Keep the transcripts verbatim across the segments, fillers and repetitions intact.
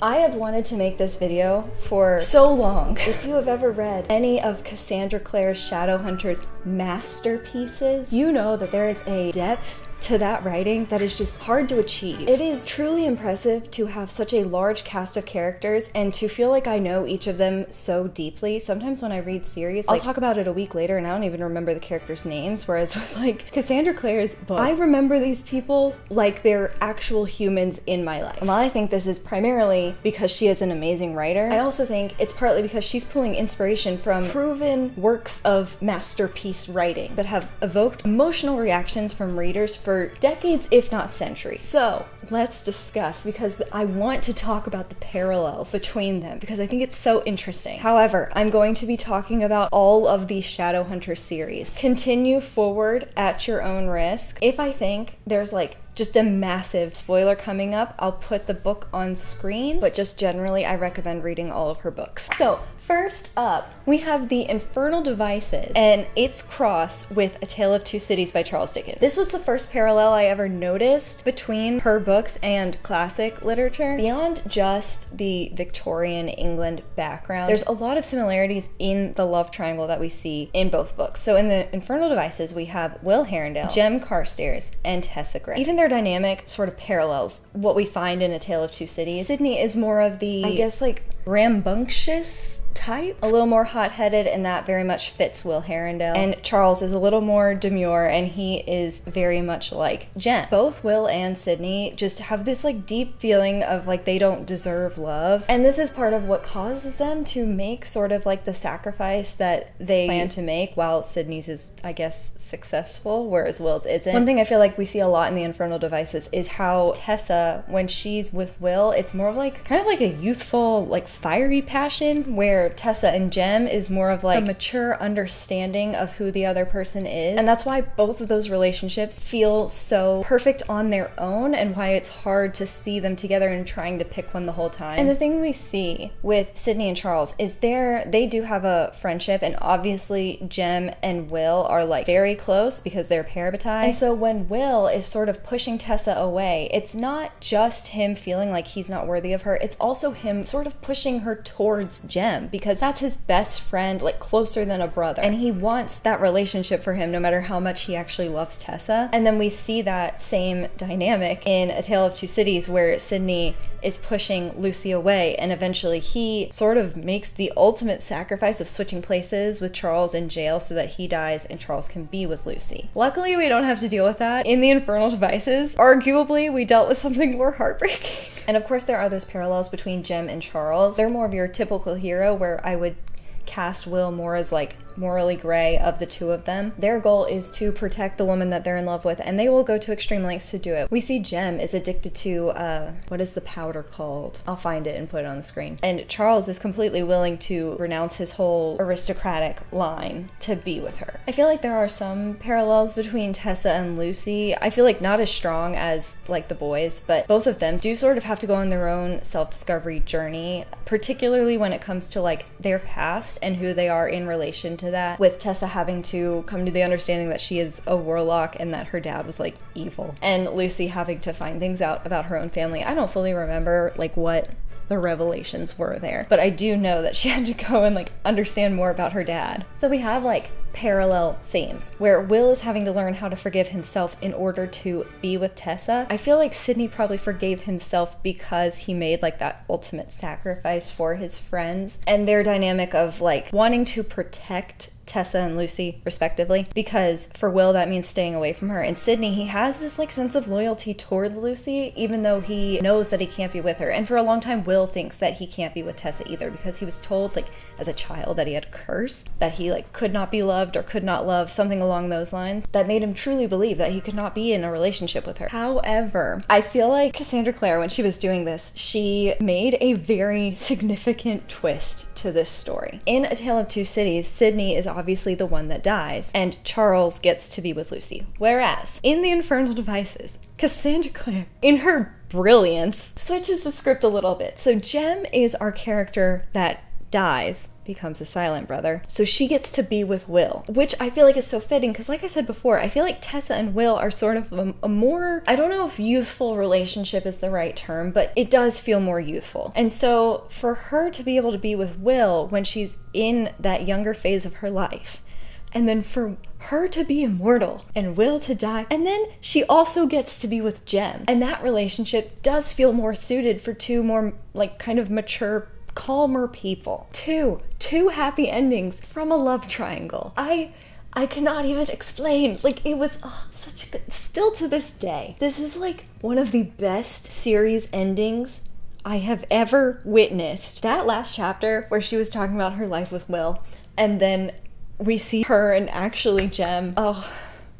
I have wanted to make this video for so long. If you have ever read any of Cassandra Clare's Shadowhunter's masterpieces, you know that there is a depth to that writing that is just hard to achieve. It is truly impressive to have such a large cast of characters and to feel like I know each of them so deeply. Sometimes when I read series, like, I'll talk about it a week later and I don't even remember the characters' names, whereas with like Cassandra Clare's book, I remember these people like they're actual humans in my life. And while I think this is primarily because she is an amazing writer, I also think it's partly because she's pulling inspiration from proven works of masterpiece writing that have evoked emotional reactions from readers for decades, if not centuries. So let's discuss, because I want to talk about the parallel between them because I think it's so interesting. However, I'm going to be talking about all of the Shadowhunter series. Continue forward at your own risk. If I think there's like just a massive spoiler coming up, I'll put the book on screen, but just generally I recommend reading all of her books. So first up, we have the Infernal Devices and its cross with A Tale of Two Cities by Charles Dickens. This was the first parallel I ever noticed between her books and classic literature. Beyond just the Victorian England background, there's a lot of similarities in the love triangle that we see in both books. So in the Infernal Devices, we have Will Herondale, Jem Carstairs, and Tessa Gray. Even their dynamic sort of parallels what we find in A Tale of Two Cities. Sidney is more of the, I guess, like rambunctious type, a little more hot-headed, and that very much fits Will Herondale. And Charles is a little more demure, and he is very much like Jem. Both Will and Sidney just have this like deep feeling of like they don't deserve love, and this is part of what causes them to make sort of like the sacrifice that they plan to make, while Sidney's is, I guess, successful, whereas Will's isn't. One thing I feel like we see a lot in the Infernal Devices is how Tessa, when she's with Will, it's more of like kind of like a youthful, like fiery passion, where Tessa and Jem is more of like a mature understanding of who the other person is. And that's why both of those relationships feel so perfect on their own, and why it's hard to see them together and trying to pick one the whole time. And the thing we see with Sidney and Charles is they're, they do have a friendship, and obviously Jem and Will are like very close because they're parabatized. And so when Will is sort of pushing Tessa away, it's not just him feeling like he's not worthy of her, it's also him sort of pushing her towards Jem, because that's his best friend, like closer than a brother. And he wants that relationship for him no matter how much he actually loves Tessa. And then we see that same dynamic in A Tale of Two Cities, where Sidney is pushing Lucy away, and eventually he sort of makes the ultimate sacrifice of switching places with Charles in jail so that he dies and Charles can be with Lucy. Luckily, we don't have to deal with that in the Infernal Devices. Arguably, we dealt with something more heartbreaking. And of course, there are those parallels between Jem and Charles. They're more of your typical hero, where I would cast Will more as like morally gray of the two of them. Their goal is to protect the woman that they're in love with, and they will go to extreme lengths to do it. We see Jem is addicted to, uh, what is the powder called? I'll find it and put it on the screen. And Charles is completely willing to renounce his whole aristocratic line to be with her. I feel like there are some parallels between Tessa and Lucy. I feel like not as strong as like the boys, but both of them do sort of have to go on their own self-discovery journey, particularly when it comes to like their past and who they are in relation to that, with Tessa having to come to the understanding that she is a warlock and that her dad was like evil, and Lucy having to find things out about her own family. I don't fully remember like what the revelations were there, but I do know that she had to go and like understand more about her dad. So we have like parallel themes where Will is having to learn how to forgive himself in order to be with Tessa. I feel like Sidney probably forgave himself because he made like that ultimate sacrifice for his friends, and their dynamic of like wanting to protect Tessa and Lucy respectively, because for Will that means staying away from her, and Sidney, he has this like sense of loyalty toward Lucy even though he knows that he can't be with her. And for a long time Will thinks that he can't be with Tessa either, because he was told like as a child that he had a curse, that he like could not be loved or could not love, something along those lines, that made him truly believe that he could not be in a relationship with her. However, I feel like Cassandra Clare, when she was doing this, she made a very significant twist to this story. In A Tale of Two Cities, Sidney is obviously the one that dies, and Charles gets to be with Lucy. Whereas in the Infernal Devices, Cassandra Clare, in her brilliance, switches the script a little bit. So Jem is our character that dies becomes a silent brother. So she gets to be with Will, which I feel like is so fitting because, like I said before, I feel like Tessa and Will are sort of a, a more, I don't know if youthful relationship is the right term, but it does feel more youthful. And so for her to be able to be with Will when she's in that younger phase of her life, and then for her to be immortal and Will to die, and then she also gets to be with Jem, and that relationship does feel more suited for two more like kind of mature, calmer people. Two, two happy endings from a love triangle. I I cannot even explain, like it was oh, such a good, still to this day, this is like one of the best series endings I have ever witnessed. That last chapter where she was talking about her life with Will, and then we see her and actually Jem. Oh,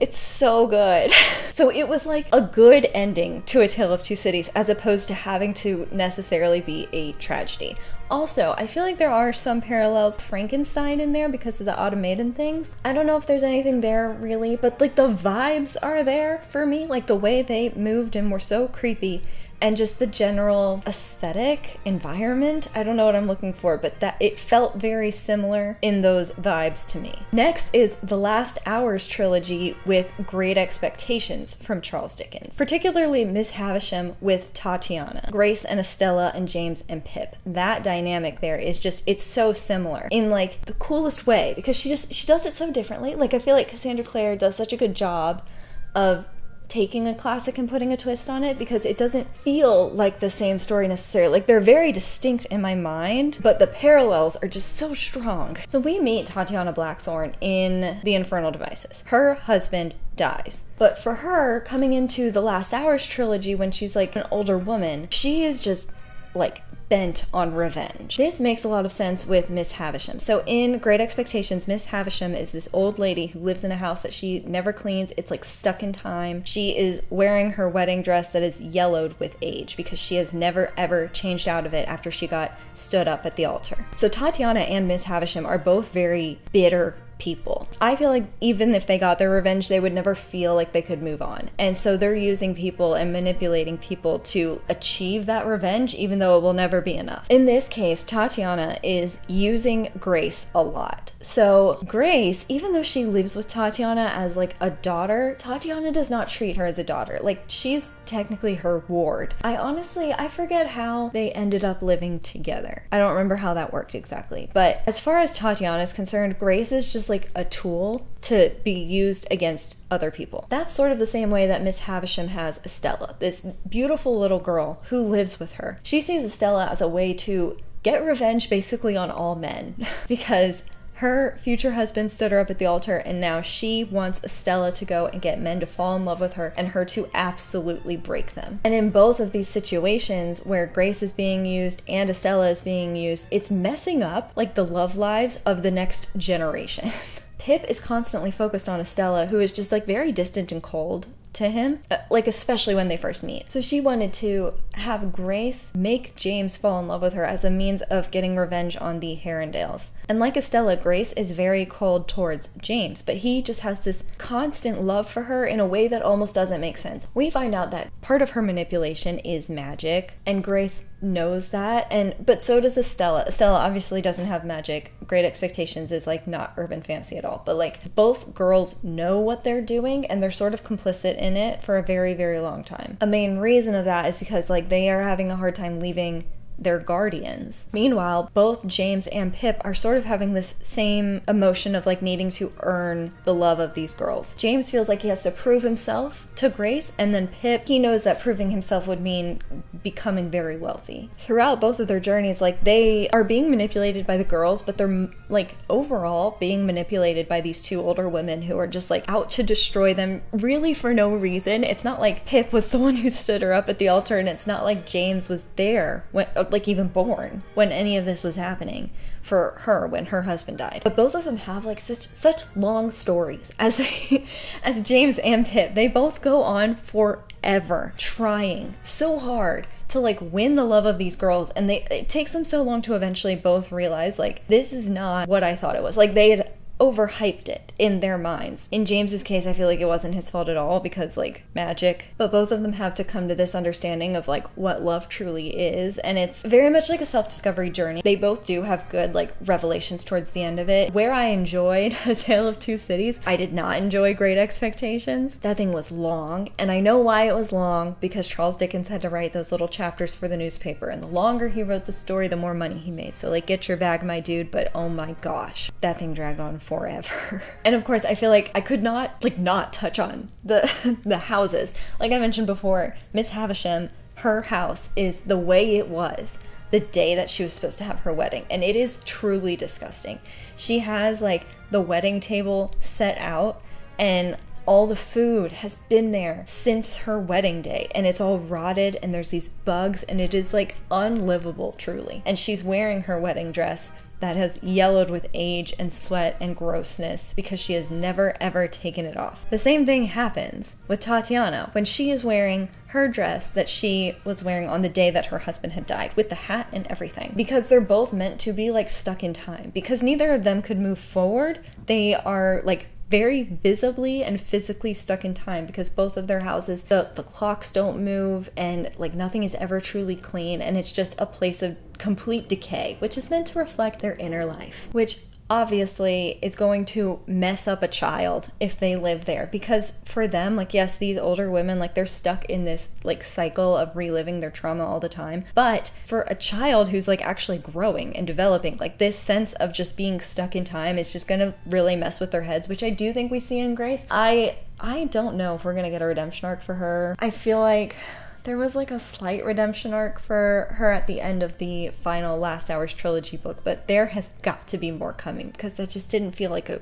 it's so good. So it was like a good ending to A Tale of Two Cities as opposed to having to necessarily be a tragedy. Also, I feel like there are some parallels to Frankenstein in there because of the automaton things. I don't know if there's anything there really, but like the vibes are there for me, like the way they moved and were so creepy. And just the general aesthetic, environment, I don't know what I'm looking for, but that it felt very similar in those vibes to me. Next is The Last Hours trilogy with Great Expectations from Charles Dickens, particularly Miss Havisham with Tatiana, Grace and Estella and James and Pip. That dynamic there is just, it's so similar in like the coolest way because she just, she does it so differently. Like I feel like Cassandra Clare does such a good job of taking a classic and putting a twist on it because it doesn't feel like the same story necessarily. Like they're very distinct in my mind, but the parallels are just so strong. So we meet Tatiana Blackthorn in The Infernal Devices. Her husband dies. But for her, coming into The Last Hours trilogy when she's like an older woman, she is just like bent on revenge. This makes a lot of sense with Miss Havisham. So in Great Expectations, Miss Havisham is this old lady who lives in a house that she never cleans. It's like stuck in time. She is wearing her wedding dress that is yellowed with age because she has never ever changed out of it after she got stood up at the altar. So Tatiana and Miss Havisham are both very bitter people. I feel like even if they got their revenge, they would never feel like they could move on. And so they're using people and manipulating people to achieve that revenge, even though it will never be enough. In this case, Tatiana is using Grace a lot. So Grace, even though she lives with Tatiana as like a daughter, Tatiana does not treat her as a daughter. Like she's technically her ward. I honestly, I forget how they ended up living together. I don't remember how that worked exactly. But as far as Tatiana is concerned, Grace is just like a tool to be used against other people. That's sort of the same way that Miss Havisham has Estella, this beautiful little girl who lives with her. She sees Estella as a way to get revenge basically on all men because her future husband stood her up at the altar, and now she wants Estella to go and get men to fall in love with her and her to absolutely break them. And in both of these situations where Grace is being used and Estella is being used, it's messing up like the love lives of the next generation. Pip is constantly focused on Estella, who is just like very distant and cold to him, like especially when they first meet. So she wanted to have Grace make James fall in love with her as a means of getting revenge on the Herondales. And like Estella, Grace is very cold towards James, but he just has this constant love for her in a way that almost doesn't make sense. We find out that part of her manipulation is magic, and Grace knows that, and but so does Estella. Estella obviously doesn't have magic. Great Expectations is like not urban fantasy at all, but like both girls know what they're doing and they're sort of complicit in it for a very, very long time. A main reason of that is because like they are having a hard time leaving their guardians. Meanwhile, both James and Pip are sort of having this same emotion of like needing to earn the love of these girls. James feels like he has to prove himself to Grace, and then Pip, he knows that proving himself would mean becoming very wealthy. Throughout both of their journeys, like they are being manipulated by the girls, but they're like overall being manipulated by these two older women who are just like out to destroy them really for no reason. It's not like Pip was the one who stood her up at the altar, and it's not like James was there when like even born when any of this was happening for her when her husband died. But both of them have like such such long stories as they, as James and Pip. They both go on forever trying so hard to like win the love of these girls, and they it takes them so long to eventually both realize like this is not what I thought it was. Like they had overhyped it in their minds. In James's case, I feel like it wasn't his fault at all because, like, magic. But both of them have to come to this understanding of, like, what love truly is, and it's very much like a self-discovery journey. They both do have good, like, revelations towards the end of it. Where I enjoyed A Tale of Two Cities, I did not enjoy Great Expectations. That thing was long, and I know why it was long, because Charles Dickens had to write those little chapters for the newspaper, and the longer he wrote the story, the more money he made. So, like, get your bag, my dude, but oh my gosh, that thing dragged on forever. And of course, I feel like I could not, like, not touch on the, the houses. Like I mentioned before, Miss Havisham, her house is the way it was the day that she was supposed to have her wedding, and it is truly disgusting. She has, like, the wedding table set out, and all the food has been there since her wedding day, and it's all rotted, and there's these bugs, and it is, like, unlivable, truly. And she's wearing her wedding dress that has yellowed with age and sweat and grossness because she has never ever taken it off. The same thing happens with Tatiana when she is wearing her dress that she was wearing on the day that her husband had died, with the hat and everything, because they're both meant to be, like, stuck in time, because neither of them could move forward. They are, like, very visibly and physically stuck in time because both of their houses, the, the clocks don't move, and, like, nothing is ever truly clean, and it's just a place of complete decay, which is meant to reflect their inner life, which obviously is going to mess up a child if they live there, because for them, like, yes, these older women, like, they're stuck in this, like, cycle of reliving their trauma all the time, but for a child who's, like, actually growing and developing, like, this sense of just being stuck in time is just gonna really mess with their heads, which I do think we see in Grace. I I don't know if we're gonna get a redemption arc for her. I feel like there was, like, a slight redemption arc for her at the end of the final Last Hours trilogy book, but there has got to be more coming, because that just didn't feel like a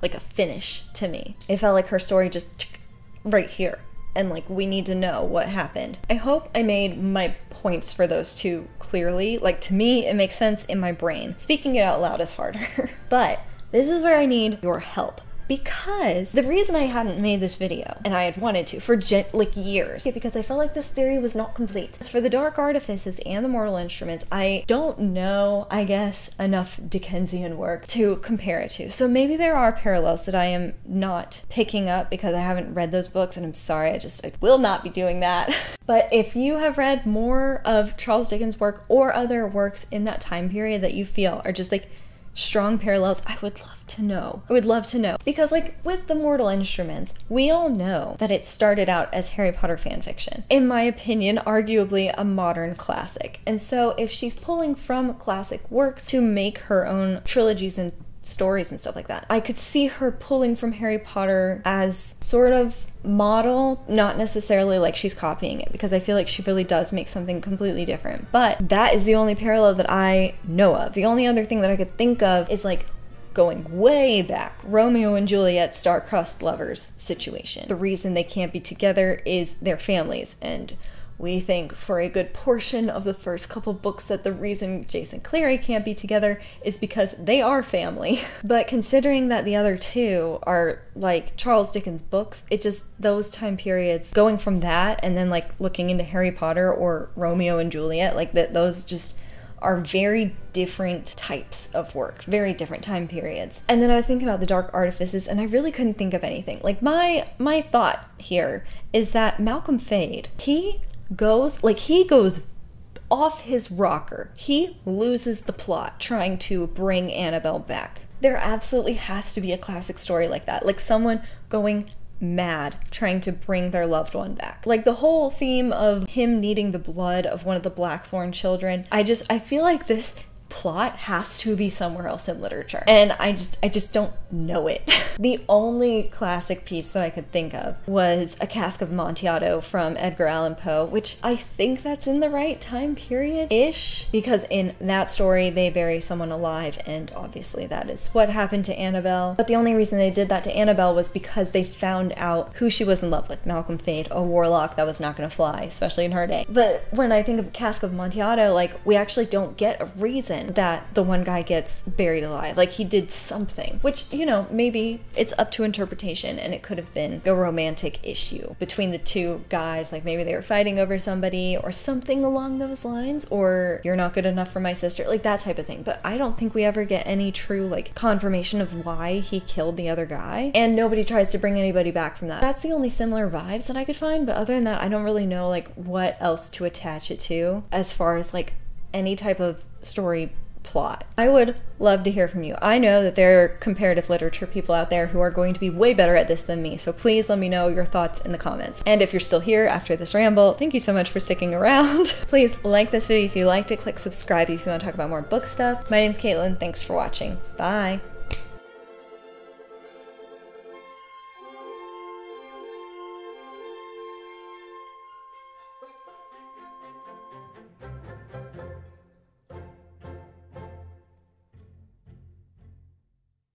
like a finish to me. It felt like her story just right here, and, like, we need to know what happened. I hope I made my points for those two clearly. Like, to me, it makes sense in my brain. Speaking it out loud is harder. But this is where I need your help, because the reason I hadn't made this video, and I had wanted to for like years, because I felt like this theory was not complete. As for The Dark Artifices and The Mortal Instruments, I don't know, I guess, enough Dickensian work to compare it to. So maybe there are parallels that I am not picking up because I haven't read those books, and I'm sorry, I just I will not be doing that. But if you have read more of Charles Dickens' work or other works in that time period that you feel are just, like, strong parallels, I would love to know. I would love to know. Because, like, with The Mortal Instruments, we all know that it started out as Harry Potter fanfiction. In my opinion, arguably a modern classic. And so if she's pulling from classic works to make her own trilogies and stories and stuff like that, I could see her pulling from Harry Potter as sort of model, not necessarily like she's copying it, because I feel like she really does make something completely different. But that is the only parallel that I know of. The only other thing that I could think of is, like, going way back, Romeo and Juliet star-crossed lovers situation. The reason they can't be together is their families, and we think for a good portion of the first couple books that the reason Jason Cleary can't be together is because they are family. But considering that the other two are, like, Charles Dickens books, it just, those time periods, going from that and then, like, looking into Harry Potter or Romeo and Juliet, like, that, those just are very different types of work, very different time periods. And then I was thinking about The Dark Artifices, and I really couldn't think of anything. Like, my, my thought here is that Malcolm Fade, he goes, like, he goes off his rocker. He loses the plot trying to bring Annabelle back. There absolutely has to be a classic story like that, like someone going mad trying to bring their loved one back. Like, the whole theme of him needing the blood of one of the Blackthorn children, I just, I feel like this plot has to be somewhere else in literature, and I just I just don't know it. The only classic piece that I could think of was A Cask of Amontillado from Edgar Allan Poe, which I think that's in the right time period-ish, because in that story they bury someone alive, and obviously that is what happened to Annabelle. But the only reason they did that to Annabelle was because they found out who she was in love with, Malcolm Fade, a warlock that was not gonna fly, especially in her day. But when I think of A Cask of Amontillado, like, we actually don't get a reason happen that the one guy gets buried alive. Like, he did something, which, you know, maybe it's up to interpretation, and it could have been a romantic issue between the two guys. Like, maybe they were fighting over somebody or something along those lines, or you're not good enough for my sister, like that type of thing. But I don't think we ever get any true, like, confirmation of why he killed the other guy, and nobody tries to bring anybody back from that. That's the only similar vibes that I could find, but other than that, I don't really know, like, what else to attach it to as far as, like, any type of story plot. I would love to hear from you. I know that there are comparative literature people out there who are going to be way better at this than me, so please let me know your thoughts in the comments. And if you're still here after this ramble, thank you so much for sticking around. Please like this video if you liked it, click subscribe if you want to talk about more book stuff. My name's Caitlin, thanks for watching. Bye!